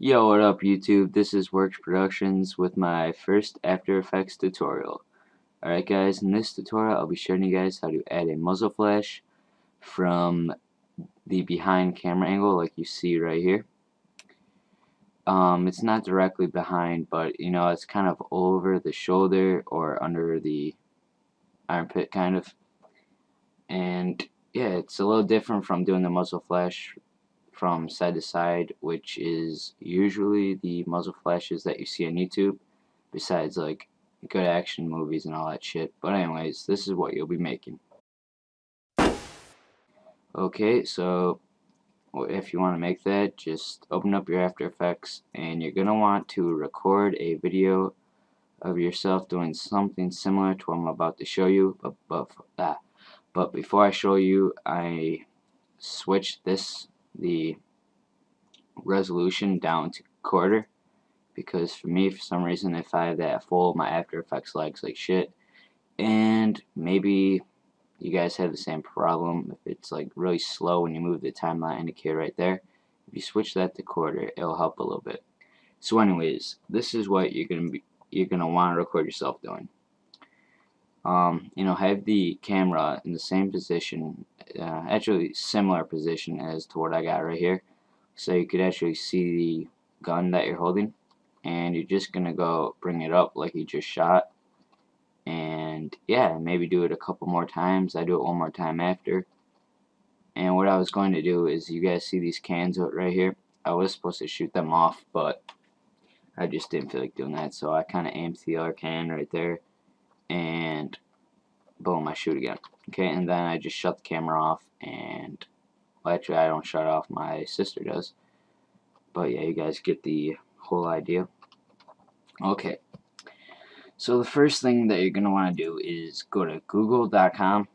Yo, what up YouTube? This is WorksProduction with my first After Effects tutorial. Alright guys, in this tutorial I'll be showing you guys how to add a muzzle flash from the behind camera angle like you see right here. It's not directly behind, but you know, it's kind of over the shoulder or under the armpit kind of. And yeah, it's a little different from doing the muzzle flash from side to side, which is usually the muzzle flashes that you see on YouTube, besides like good action movies and all that shit. But anyways, this is what you'll be making. Okay, so if you want to make that, just open up your After Effects and you're going to want to record a video of yourself doing something similar to what I'm about to show you. But before I show you, I switched the resolution down to quarter, because for me, for some reason, if I have that full, my After Effects lags like shit. And maybe you guys have the same problem. If it's like really slow when you move the timeline indicator right there, if you switch that to quarter, it'll help a little bit. So anyways, this is what you're gonna want to record yourself doing. You know, have the camera in the same position, actually similar position as to what I got right here, so you could actually see the gun that you're holding. And you're just gonna go bring it up like you just shot. And yeah, maybe do it a couple more times. I do it one more time after. And what I was going to do is, you guys see these cans right here? I was supposed to shoot them off, but I just didn't feel like doing that, so I kind of aimed the other can right there, and boom, I shoot again. Okay, and then I just shut the camera off, and well, actually I don't shut off, my sister does. But yeah, you guys get the whole idea. Okay. So the first thing that you're going to want to do is go to google.com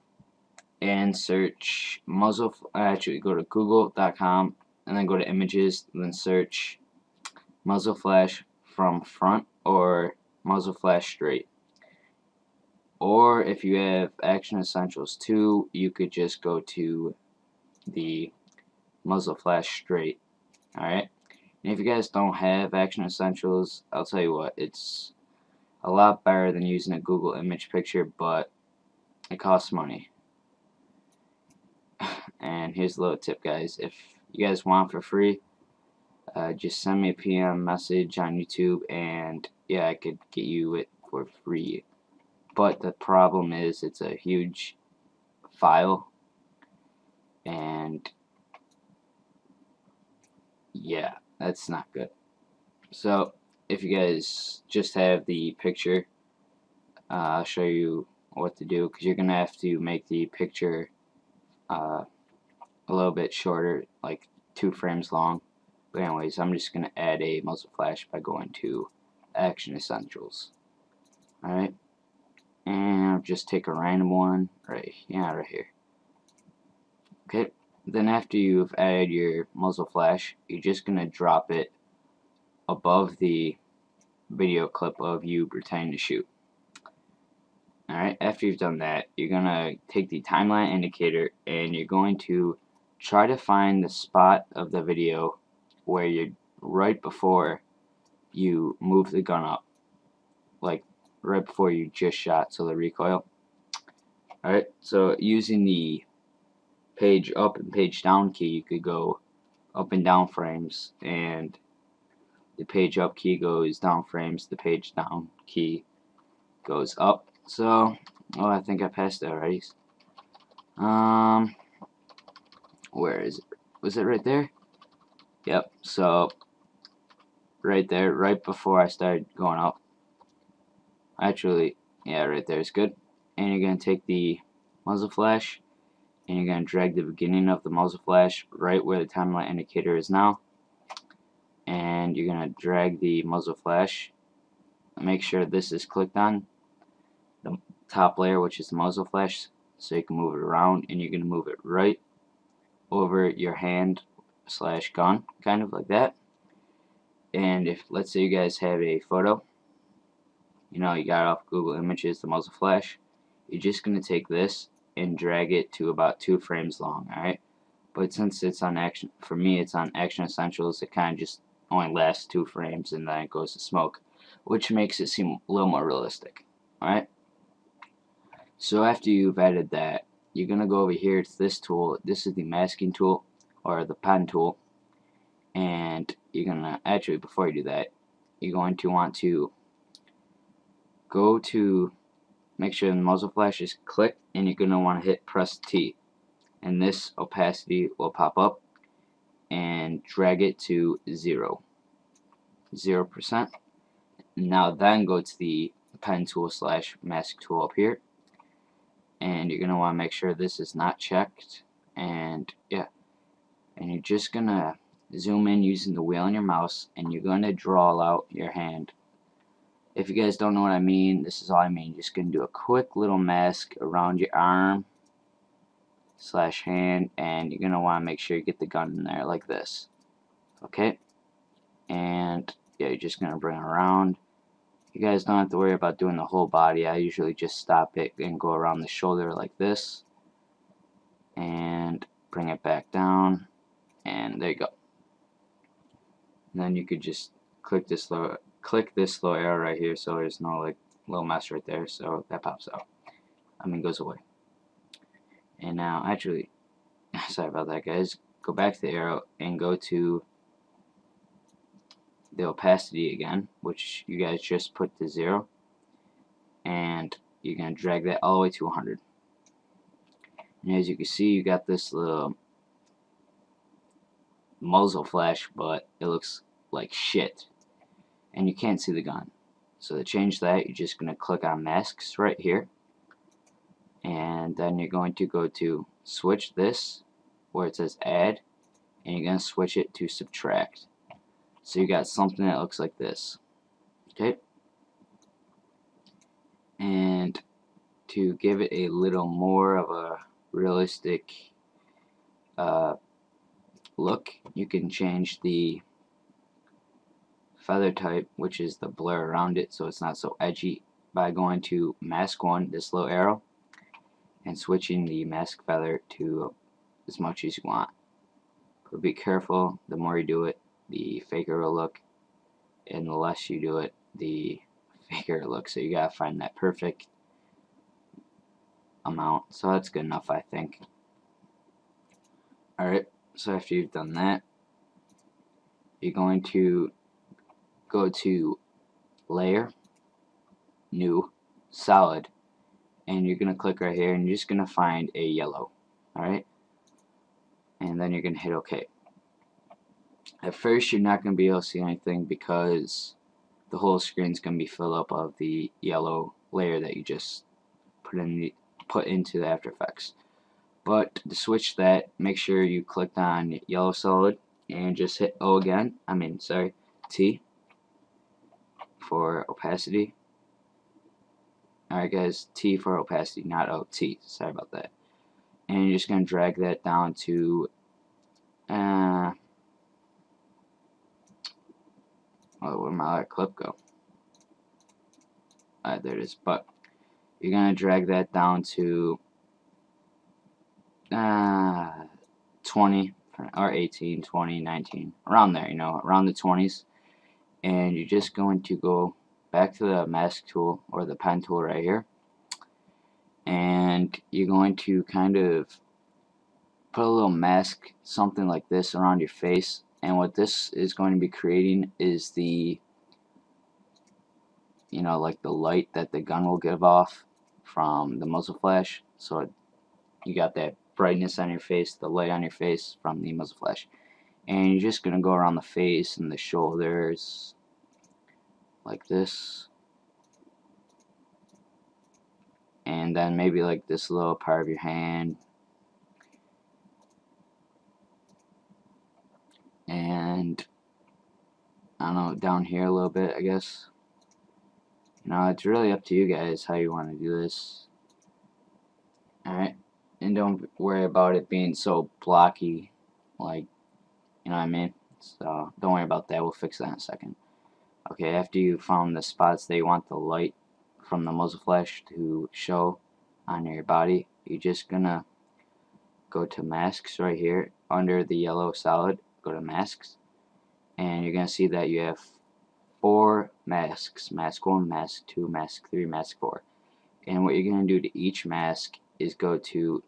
and search muzzle, actually go to google.com and then go to images, and then search muzzle flash from front or muzzle flash straight. Or if you have Action Essentials 2, you could just go to the muzzle flash straight. Alright, and if you guys don't have Action Essentials, I'll tell you what, it's a lot better than using a Google image picture, but it costs money. And here's a little tip, guys. If you guys want for free, just send me a PM message on YouTube, and yeah, I could get you it for free. But the problem is, it's a huge file, and yeah, that's not good. So if you guys just have the picture, I'll show you what to do, because you're going to have to make the picture a little bit shorter, like 2 frames long. But anyways, I'm just going to add a muzzle flash by going to Action Essentials. Alright, and I'll just take a random one right here. Okay, then after you've added your muzzle flash, you're just going to drop it above the video clip of you pretending to shoot. Alright, after you've done that, you're gonna take the timeline indicator and you're going to try to find the spot of the video where you're right before you move the gun up, like right before you just shot, so the recoil. Alright, so using the page up and page down key, you could go up and down frames, and the page up key goes down frames, the page down key goes up. So, oh, I think I passed that already. Where is it? Was it right there? Yep, so right there, right before I started going up. Actually, yeah, right there is good. And you're going to take the muzzle flash and you're going to drag the beginning of the muzzle flash right where the timeline indicator is now. And you're going to drag the muzzle flash, make sure this is clicked on the top layer, which is the muzzle flash, so you can move it around, and you're going to move it right over your hand slash gun, kind of like that. And if, let's say you guys have a photo, you know you got it off Google Images, the muzzle flash. You're just going to take this and drag it to about 2 frames long, alright? But since it's on Action, for me it's on Action Essentials, it kind of just only lasts 2 frames and then it goes to smoke, which makes it seem a little more realistic, alright? So after you've added that, you're going to go over here to this tool. This is the masking tool, or the pen tool, and you're going to, actually before you do that, you're going to want to go to, make sure the muzzle flash is clicked, and you're going to want to hit press T, and this opacity will pop up and drag it to 0%. Now then go to the pen tool slash mask tool up here, and you're going to want to make sure this is not checked, and yeah, and you're just going to zoom in using the wheel and your mouse, and you're going to draw out your hand. If you guys don't know what I mean, this is all I mean. You're just going to do a quick little mask around your arm slash hand, and you're going to want to make sure you get the gun in there like this. Okay? And yeah, you're just going to bring it around. You guys don't have to worry about doing the whole body. I usually just stop it and go around the shoulder like this. And bring it back down. And there you go. And then you could just click this lower, click this little arrow right here, so there's no like little mess right there, so that pops out. I mean, goes away. And now, actually, sorry about that, guys. Go back to the arrow and go to the opacity again, which you guys just put to 0, and you're gonna drag that all the way to 100. And as you can see, you got this little muzzle flash, but it looks like shit. And you can't see the gun. So to change that, you're just going to click on masks right here, and then you're going to go to switch this where it says add, and you're going to switch it to subtract. So you got something that looks like this. Okay? And to give it a little more of a realistic look, you can change the feather type, which is the blur around it, so it's not so edgy, by going to mask 1, this little arrow, and switching the mask feather to as much as you want. But be careful, the more you do it, the faker will look, and the less you do it, the faker will look. So you gotta find that perfect amount. So that's good enough, I think. Alright, so after you've done that, you're going to go to layer, new, solid, and you're gonna click right here, and you're just gonna find a yellow, alright? And then you're gonna hit OK. At first you're not gonna be able to see anything because the whole screen's gonna be filled up of the yellow layer that you just put into the After Effects. But to switch that, make sure you clicked on yellow solid and just hit O again, T for opacity. Alright guys, T for opacity, not OT, sorry about that. And you're just going to drag that down to where'd my other clip go? Alright, there it is. But you're going to drag that down to 20 or 18, 20, 19, around there, you know, around the 20s. And you're just going to go back to the mask tool, or the pen tool right here, and you're going to kind of put a little mask, something like this, around your face. And what this is going to be creating is the, you know, like the light that the gun will give off from the muzzle flash. So you got that brightness on your face, the light on your face from the muzzle flash. And you're just going to go around the face and the shoulders like this, and then maybe like this little part of your hand, and I don't know, down here a little bit, I guess. You know, it's really up to you guys how you want to do this. Alright, and don't worry about it being so blocky, like, you know what I mean? So don't worry about that, we'll fix that in a second. Okay, after you found the spots that you want the light from the muzzle flash to show on your body, you're just gonna go to masks right here under the yellow solid. Go to masks, and you're gonna see that you have 4 masks: mask 1, mask 2, mask 3, mask 4. And what you're gonna do to each mask is go to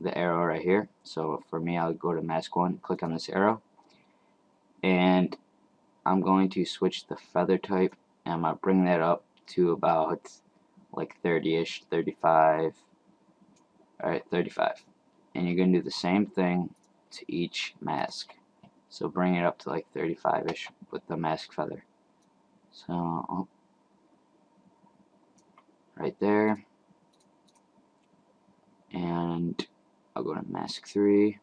the arrow right here. So for me, I'll go to mask 1, click on this arrow, and I'm going to switch the feather type, and I'm gonna bring that up to about like 30-ish, 35. Alright, 35. And you're gonna do the same thing to each mask. So bring it up to like 35-ish with the mask feather. So right there. And I'll go to mask 3.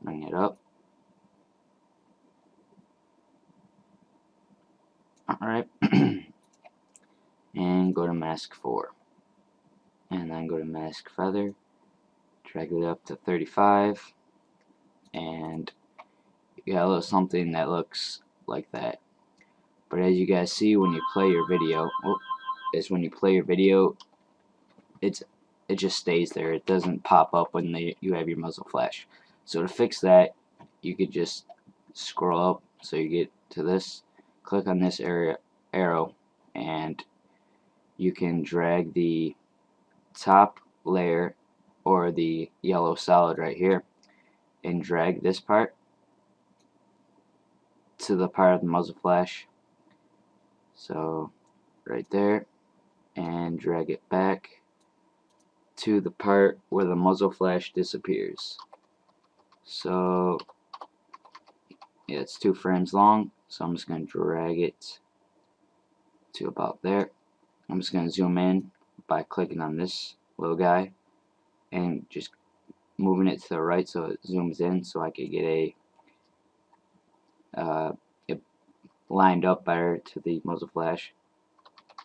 Bring it up. Alright. And go to mask 4. And then go to mask feather. Drag it up to 35. And you got a little something that looks like that. But as you guys see, when you play your video, it just stays there. It doesn't pop up when you have your muzzle flash. So to fix that, you could just scroll up so you get to this. Click on this arrow, and you can drag the top layer or the yellow solid right here and drag this part to the part of the muzzle flash, so right there, and drag it back to the part where the muzzle flash disappears. So yeah, it's 2 frames long, so I'm just going to drag it to about there. I'm just going to zoom in by clicking on this little guy and just moving it to the right so it zooms in, so I could get it lined up better to the muzzle flash.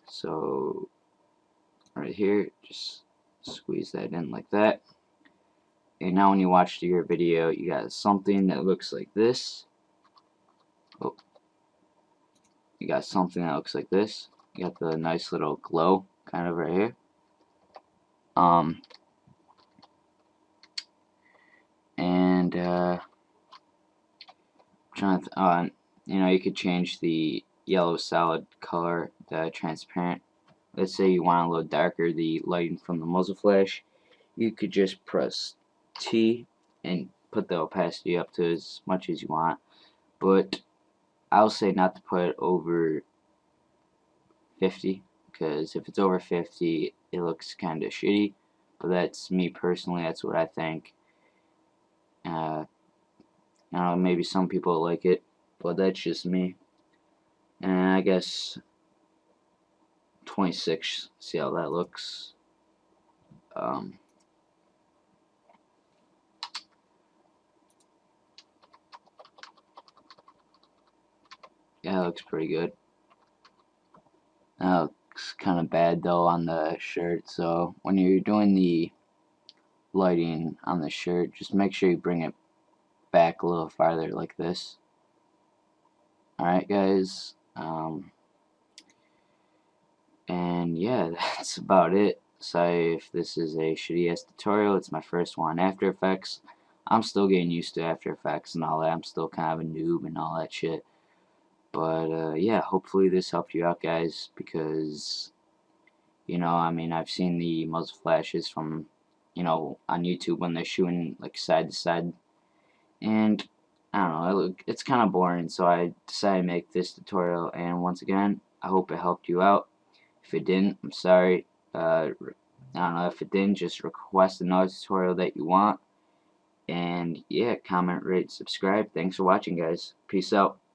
So right here, just squeeze that in like that, and now when you watch your video, you got something that looks like this. You got something that looks like this. You got the nice little glow kind of right here. You know, you could change the yellow solid color, the transparent. Let's say you want a little darker the lighting from the muzzle flash. You could just press T and put the opacity up to as much as you want, but I'll say not to put it over 50, because if it's over 50 it looks kinda shitty. But that's me personally, that's what I think. You know, maybe some people like it, but that's just me. And I guess 26, see how that looks. Yeah, it looks pretty good. That looks kind of bad though on the shirt, so when you're doing the lighting on the shirt, just make sure you bring it back a little farther like this. Alright guys, and yeah, that's about it. Sorry if this is a shitty ass tutorial, it's my first one. After Effects, I'm still getting used to After Effects and all that, I'm still kind of a noob and all that shit. But yeah, hopefully this helped you out guys, because, you know, I mean, I've seen the muzzle flashes from, you know, on YouTube when they're shooting like side to side, and I don't know, it's kind of boring, so I decided to make this tutorial. And once again, I hope it helped you out. If it didn't, I'm sorry. I don't know, if it didn't, just request another tutorial that you want. And yeah, comment, rate, subscribe. Thanks for watching guys. Peace out.